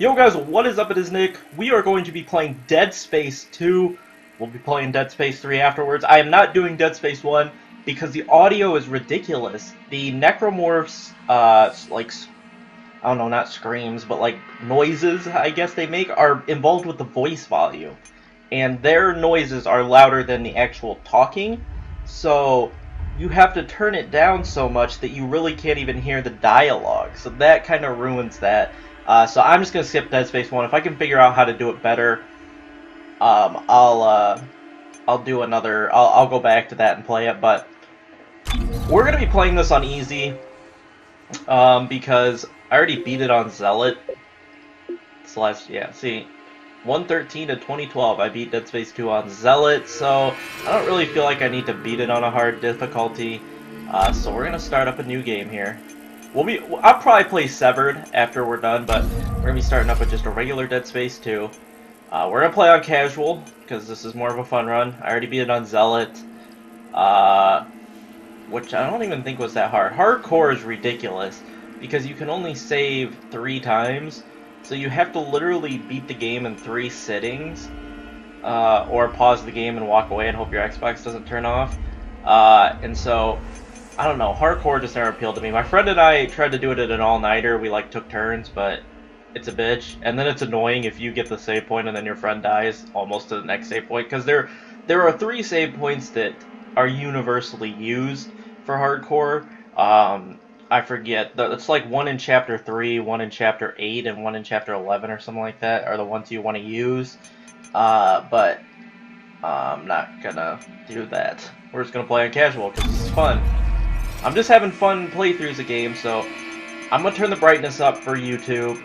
Yo guys, what is up? It is Nick. We are going to be playing Dead Space 2. We'll be playing Dead Space 3 afterwards. I am not doing Dead Space 1 because the audio is ridiculous. The Necromorphs, like, I don't know, not screams, but like noises, I guess they make, are involved with the voice volume. And their noises are louder than the actual talking. So you have to turn it down so much that you really can't even hear the dialogue. So that kind of ruins that. So I'm just going to skip Dead Space 1. If I can figure out how to do it better, I'll go back to that and play it. But we're going to be playing this on easy because I already beat it on Zealot. This last, yeah, see, 113 of 2012, I beat Dead Space 2 on Zealot, so I don't really feel like I need to beat it on a hard difficulty. So we're going to start up a new game here. I'll probably play Severed after we're done, but we're going to be starting up with just a regular Dead Space 2. We're going to play on Casual, because this is more of a fun run. I already beat it on Zealot, which I don't even think was that hard. Hardcore is ridiculous, because you can only save 3 times. So you have to literally beat the game in 3 sittings, or pause the game and walk away and hope your Xbox doesn't turn off. And so, I don't know, hardcore just never appealed to me. My friend and I tried to do it at an all-nighter, we like took turns, but it's a bitch. And then it's annoying if you get the save point and then your friend dies almost to the next save point, because there are 3 save points that are universally used for hardcore. I forget, it's like one in Chapter 3, one in Chapter 8, and one in Chapter 11 or something like that are the ones you want to use, but I'm not gonna do that. We're just gonna play on Casual, because this is fun. I'm just having fun playthroughs of games, so I'm gonna turn the brightness up for YouTube.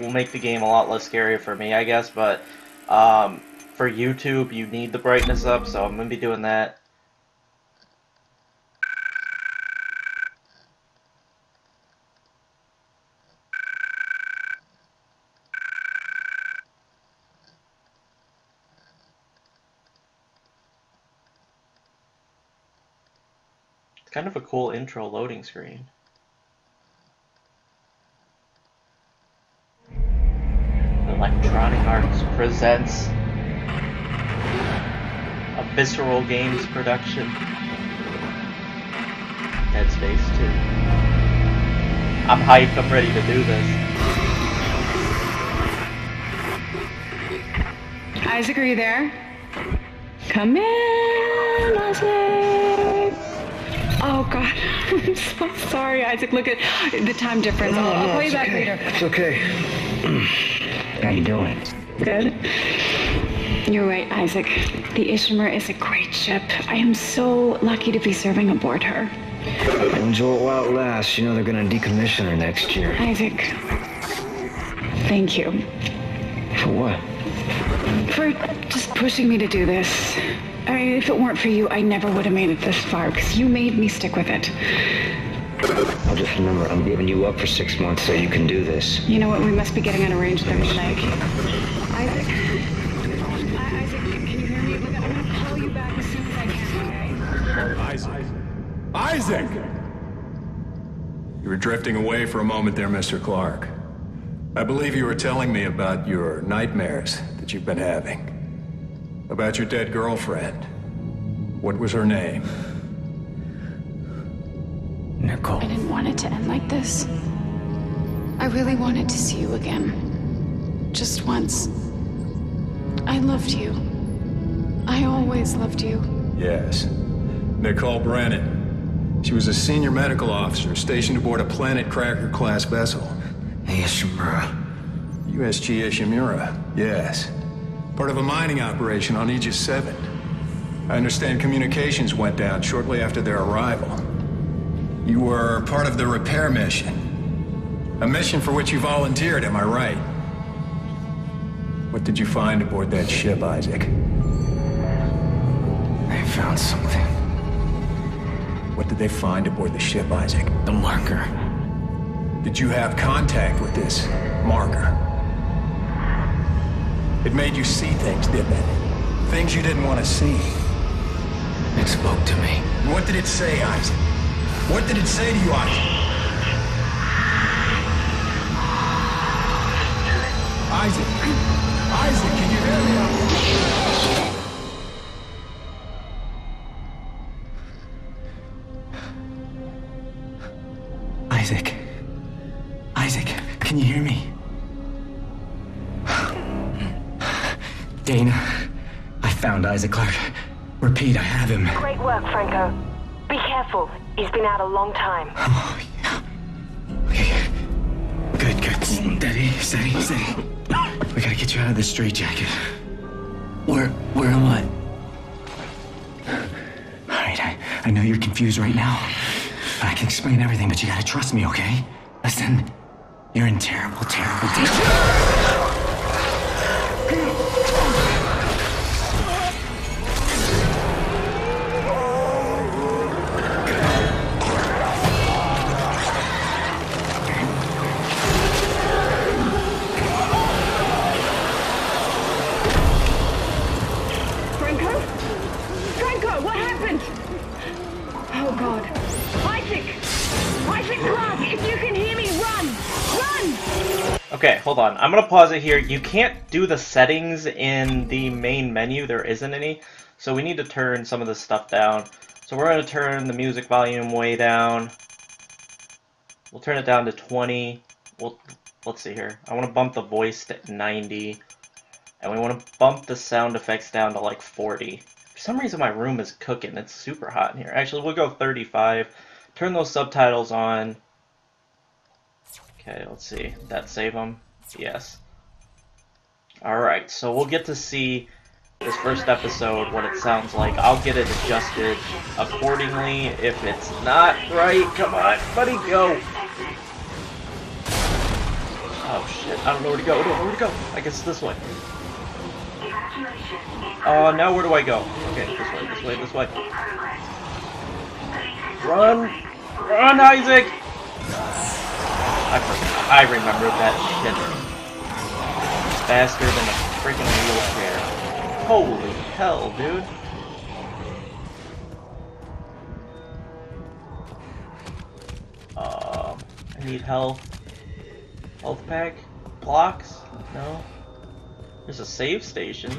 Will make the game a lot less scary for me, I guess, but for YouTube, you need the brightness up, so I'm gonna be doing that. Kind of a cool intro loading screen. Electronic Arts presents a Visceral Games production. Dead Space 2. I'm hyped, I'm ready to do this. Isaac, are you there? Come in, Isaac! Oh God, I'm so sorry, Isaac. Look at the time difference. I'll call you back later. It's okay. How you doing? Good. You're right, Isaac. The Ishimura is a great ship. I am so lucky to be serving aboard her. Enjoy it while it lasts. You know they're going to decommission her next year. Isaac, thank you. For what? For just pushing me to do this. I mean, if it weren't for you, I never would have made it this far, because you made me stick with it. I'll just remember, I'm giving you up for 6 months so you can do this. You know what? We must be getting on a range there tonight. Isaac? Isaac, can you hear me? Look, I'm going to call you back as soon as I can, okay? Isaac! Isaac! You were drifting away for a moment there, Mr. Clarke. I believe you were telling me about your nightmares that you've been having. About your dead girlfriend. What was her name? Nicole. I didn't want it to end like this. I really wanted to see you again. Just once. I loved you. I always loved you. Yes. Nicole Brennan. She was a senior medical officer stationed aboard a Planet Cracker class vessel. Ishimura. USG Ishimura, yes. Part of a mining operation on Aegis VII. I understand communications went down shortly after their arrival. You were part of the repair mission. A mission for which you volunteered, am I right? What did you find aboard that ship, Isaac? They found something. What did they find aboard the ship, Isaac? The marker. Did you have contact with this marker? It made you see things, didn't it? Things you didn't want to see. It spoke to me. What did it say, Isaac? What did it say to you, Isaac? Isaac! Isaac, can you hear me? Isaac. Isaac, can you hear me? Dana, I found Isaac Clarke. Repeat, I have him. Great work, Franco. Be careful. He's been out a long time. Oh, yeah. Okay. Good. Steady. We gotta get you out of this straitjacket. Where am I? Alright, I know you're confused right now. I can explain everything, but you gotta trust me, okay? Listen, you're in terrible danger. Okay, hold on. I'm gonna pause it here. You can't do the settings in the main menu. There isn't any. So we need to turn some of this stuff down. So we're gonna turn the music volume way down. We'll turn it down to 20. Let's see here. I wanna bump the voice to 90. And we wanna bump the sound effects down to like 40. For some reason my room is cooking. It's super hot in here. Actually, we'll go 35. Turn those subtitles on. Okay, let's see. Did that save them? Yes. Alright, so we'll get to see this first episode, what it sounds like. I'll get it adjusted accordingly if it's not right. Come on, buddy, go! Oh shit, I don't know where to go. I guess this way. Oh, now where do I go? Okay, this way. Run, Isaac! I remember that shit. Faster than a freaking wheelchair. Holy hell, dude. I need health. Health pack? Blocks? No. There's a save station.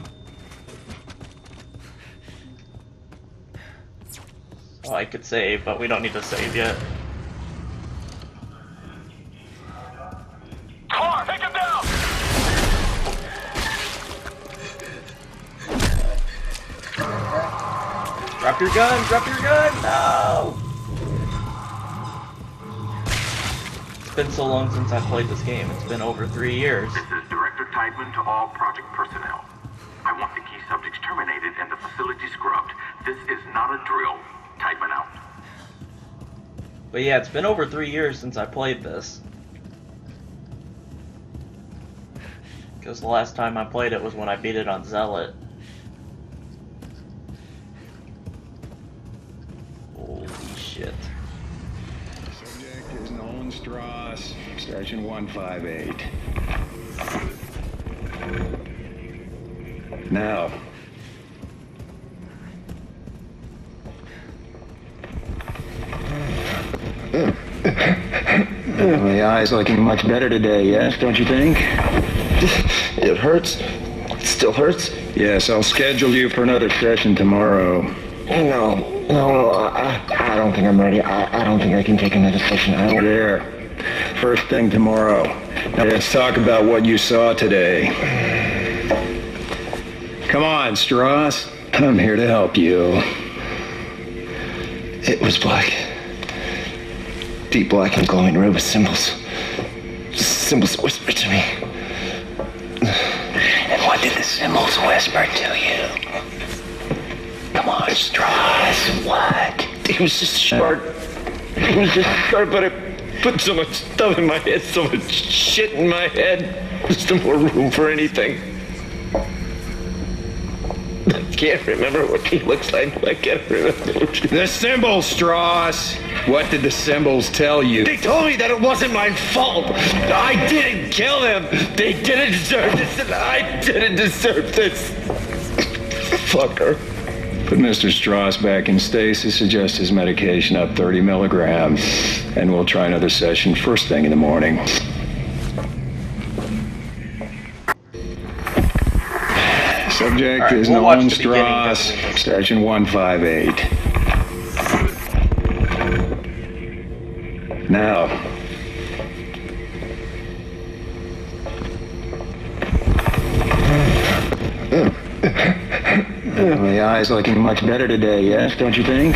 Oh, I could save, but we don't need to save yet. Drop your gun! No! It's been so long since I played this game. It's been over 3 years. This is Director Tiedemann to all project personnel. I want the key subjects terminated and the facility scrubbed. This is not a drill. Tiedemann out. But yeah, it's been over 3 years since I played this. Because the last time I played it was when I beat it on Zealot. Shit. Subject is Nolan Strauss, extension 158. Now. My eye's looking much better today, yes, don't you think? It hurts. It still hurts. Yes, I'll schedule you for another session tomorrow. No, I don't think I'm ready. I don't think I can take another session. There. First thing tomorrow. Now let's talk about what you saw today. Come on, Strauss. I'm here to help you. It was black. Deep black and glowing red with symbols. Symbols whispered to me. And what did the symbols whisper to you? Come on, Strauss, what? It was just sharp, but it put so much stuff in my head, so much shit in my head. There's no more room for anything. I can't remember what he looks like, I can't remember. The symbols, Strauss! What did the symbols tell you? They told me that it wasn't my fault! I didn't kill them! They didn't deserve this, and I didn't deserve this! Fucker. Put Mr. Strauss back in stasis, adjust his medication up 30 milligrams, and we'll try another session first thing in the morning. Subject right, is known Strauss, extension 158. Now. The eye's looking much better today, yes, don't you think?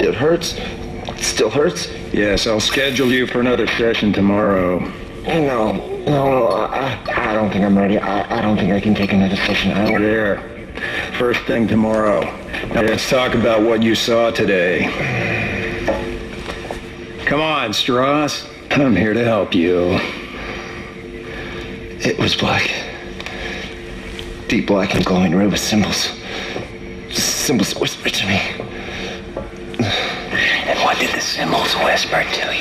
It hurts. It still hurts. Yes, I'll schedule you for another session tomorrow. No, I don't think I'm ready. I don't think I can take another session. I don't... There. First thing tomorrow. Now let's talk about what you saw today. Come on, Strauss. I'm here to help you. It was black. Deep black and glowing red with symbols. Symbols whispered to me. And what did the symbols whisper to you?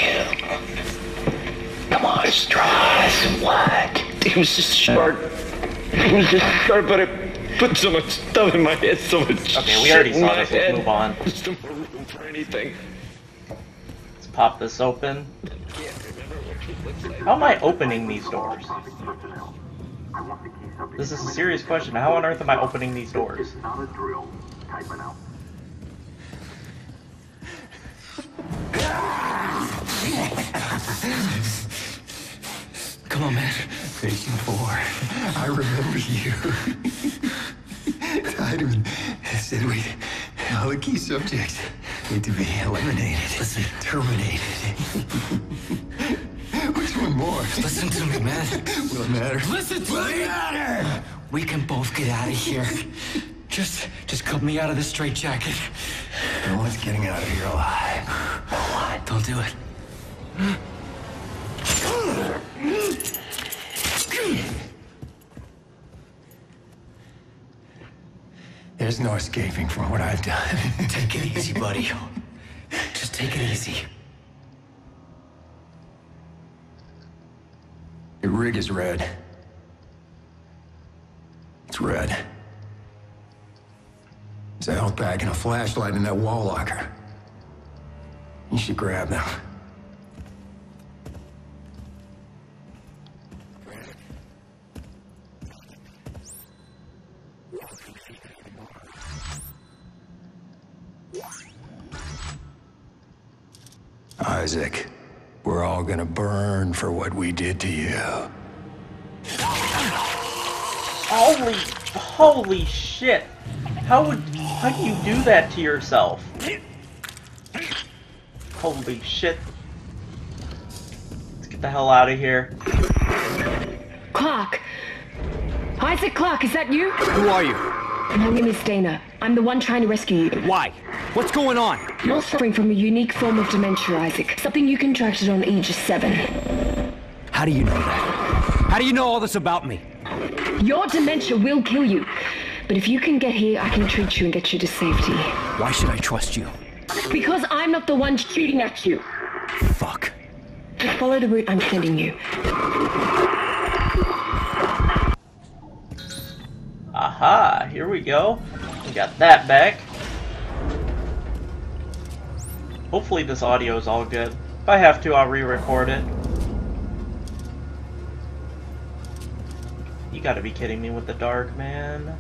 Come on, Strauss, what? It was just sharp, but it put so much stuff in my head, so much. Okay, we already saw this, let's move on. There's no more room for anything. Let's pop this open. How am I opening these doors? This is a serious question. How on earth am I opening these doors? Come on, man. Station 4. I remember you. Tiedemann said all the key subjects need to be eliminated. Listen. Terminated. Which one more? Listen to me, man. Will it matter? Listen to me! Will it matter? We can both get out of here. Just cut me out of this straitjacket. No one's getting out of here alive. What? Don't do it. There's no escaping from what I've done. Take it easy, buddy. Just take it easy. Your rig is red. It's red. There's a health pack and a flashlight in that wall locker. You should grab them. Isaac, we're all gonna burn for what we did to you. Holy shit! How do you do that to yourself? Holy shit! Let's get the hell out of here. Clarke, Isaac Clarke, is that you? Who are you? My name is Dana. I'm the one trying to rescue you. Why? What's going on? You're suffering from a unique form of dementia, Isaac. Something you contracted on Aegis VII. How do you know that? How do you know all this about me? Your dementia will kill you. But if you can get here, I can treat you and get you to safety. Why should I trust you? Because I'm not the one shooting at you. Fuck. Just follow the route I'm sending you. Aha, here we go. We got that back. Hopefully this audio is all good. If I have to, I'll re-record it. You gotta be kidding me with the dark, man.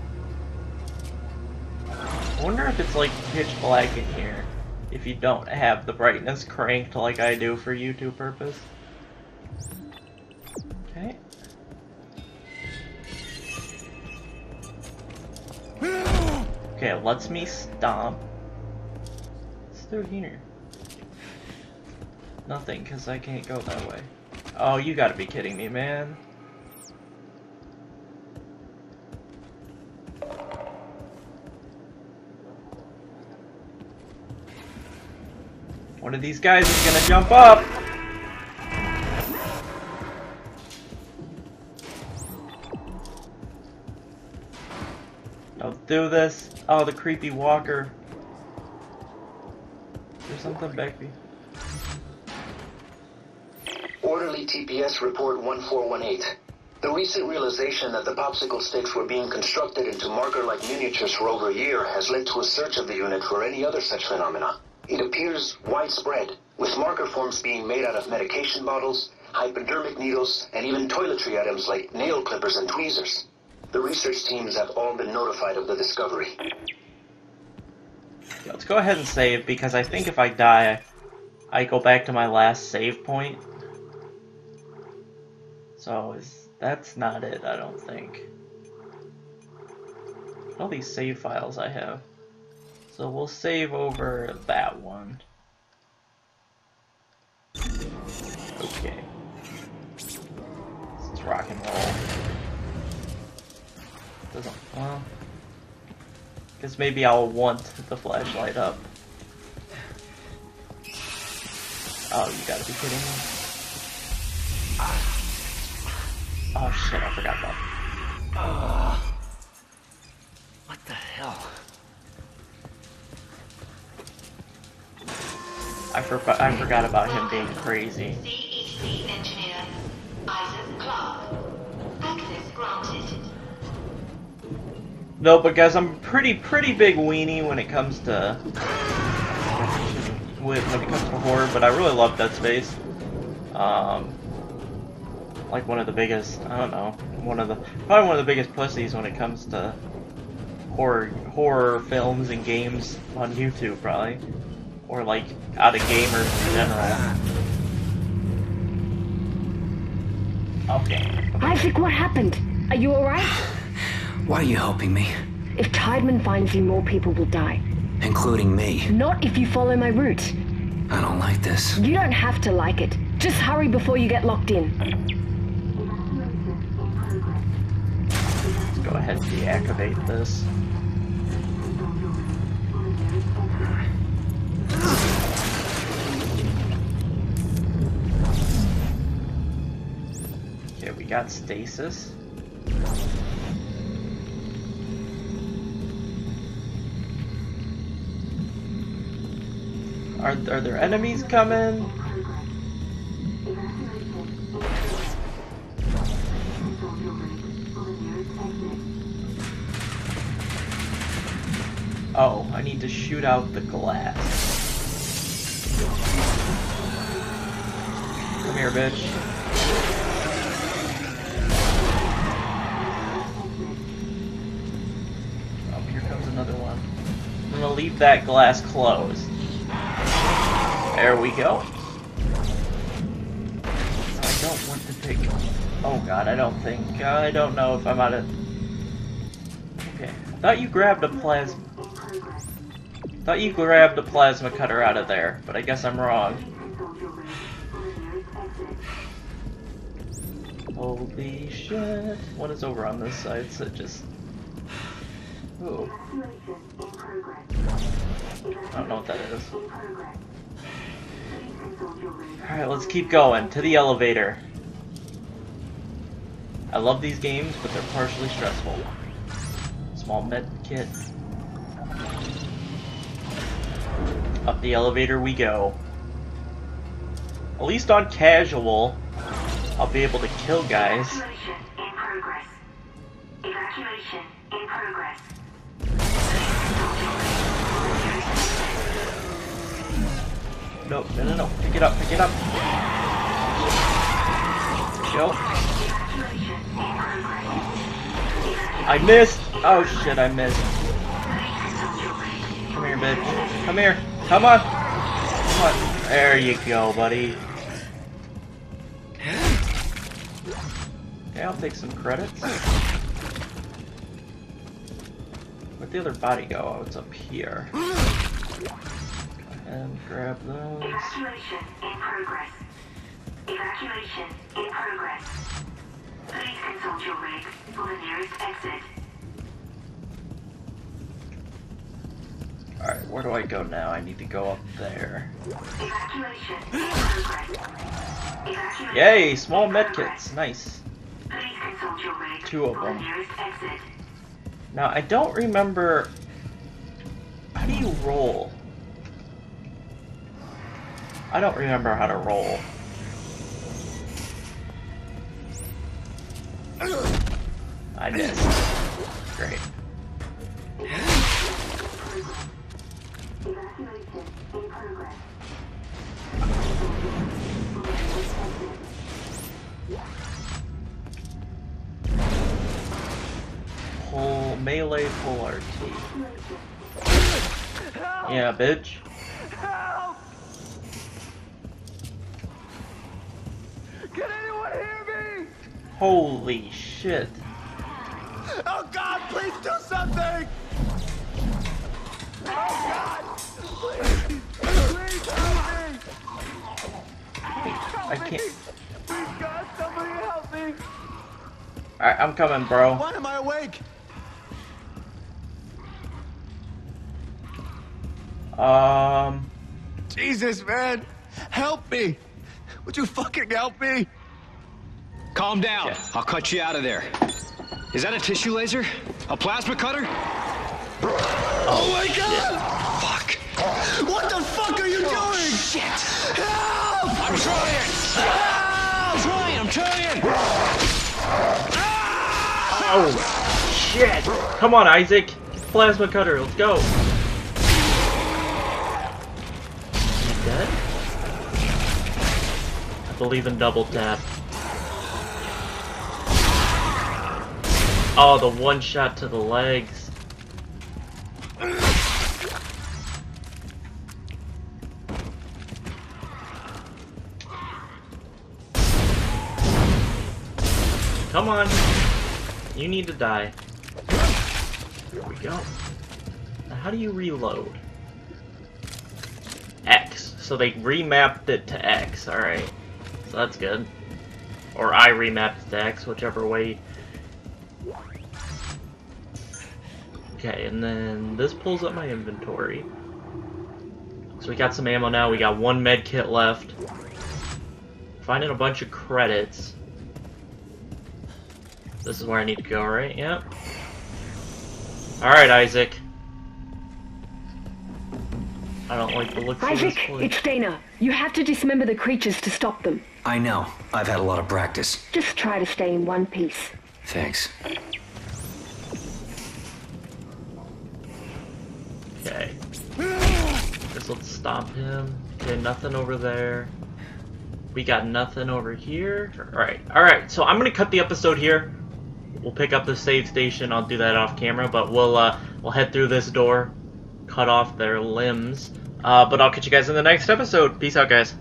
I wonder if it's like pitch black in here, if you don't have the brightness cranked like I do for YouTube purpose. Okay. Okay, it lets me stomp. It's through here. Nothing, because I can't go that way. Oh, you gotta be kidding me, man. One of these guys is gonna jump up! Don't do this. Oh, the creepy walker. There's something back there. Orderly TPS report 1418. The recent realization that the popsicle sticks were being constructed into marker-like miniatures for over a year has led to a search of the unit for any other such phenomena. It appears widespread, with marker forms being made out of medication bottles, hypodermic needles, and even toiletry items like nail clippers and tweezers. The research teams have all been notified of the discovery. Let's go ahead and save, because I think if I die, I go back to my last save point. So, that's not it, I don't think. All these save files I have. So we'll save over that one. Okay. Let's rock and roll. Doesn't, well... Because maybe I'll want the flashlight up. Oh, you gotta be kidding me. Oh shit, I forgot that. What the hell? I forgot about him being crazy. CEC engineer, Isaac Clarke. Access granted. No, because I'm pretty big weenie when it comes to horror, but I really love Dead Space. Like one of the biggest, I don't know, probably one of the biggest pussies when it comes to horror films and games on YouTube, probably, or like out of gamers in general. Okay. Isaac, what happened? Are you all right? Why are you helping me? If Tiedemann finds you, more people will die. Including me. Not if you follow my route. I don't like this. You don't have to like it. Just hurry before you get locked in. Let's go ahead and deactivate this. Okay, we got stasis. Are there enemies coming? Oh, I need to shoot out the glass. Come here, bitch. Oh, here comes another one. I'm gonna leave that glass closed. There we go. I don't want to pick. Oh god, I don't know if I'm out of... Okay. I thought you grabbed a plasma... cutter out of there, but I guess I'm wrong. Holy shit. What is over on this side? So it just... Ooh. I don't know what that is. Alright, let's keep going to the elevator. I love these games, but they're partially stressful. Small med kit. Up the elevator we go. At least on casual, I'll be able to kill guys. Evacuation in progress. No, no, no, no. Pick it up, pick it up. Yo. I missed! Oh shit, I missed. Come here, bitch. Come here. Come on. Come on. There you go, buddy. Okay, I'll take some credits. Where'd the other body go? Oh, it's up here. And grab those. Evacuation in progress. Evacuation in progress. Please consult your rig for the nearest exit. Alright, where do I go now? I need to go up there. Evacuation in progress. Evacuation. Yay! Small medkits. Nice. Please consult your rig. Two of them. Now, I don't remember... How do you roll? I don't remember how to roll. I missed. Great. melee full RT. Yeah, bitch. Help! Can anyone hear me? Holy shit. Oh God, please do something! Oh God! Please! Please help me! Help I can't. Me. Please God, somebody help me! Alright, I'm coming, bro. Why am I awake? Jesus, man! Help me! Would you fucking help me? Calm down. Yeah. I'll cut you out of there. Is that a tissue laser? A plasma cutter? Oh my God! Fuck! What the fuck are you doing? Shit! Help! I'm trying! Help! I'm trying! Oh shit! Come on, Isaac! Plasma cutter, let's go! Is he dead? I believe in double tap. Oh, the one shot to the legs. Come on. You need to die. Here we go. Now, how do you reload? X. So they remapped it to X. Alright. So that's good. Or I remapped it to X, whichever way. Okay, and then this pulls up my inventory. So we got some ammo now, we got one med kit left. Finding a bunch of credits. This is where I need to go, right? Yep. Alright, Isaac. I don't like the looks of this place. It's Dana. You have to dismember the creatures to stop them. I know. I've had a lot of practice. Just try to stay in one piece. Thanks. Okay. Guess let's stop him. Okay, nothing over there. We got nothing over here. Alright, so I'm gonna cut the episode here. We'll pick up the save station, I'll do that off camera, but we'll head through this door, cut off their limbs. But I'll catch you guys in the next episode. Peace out, guys.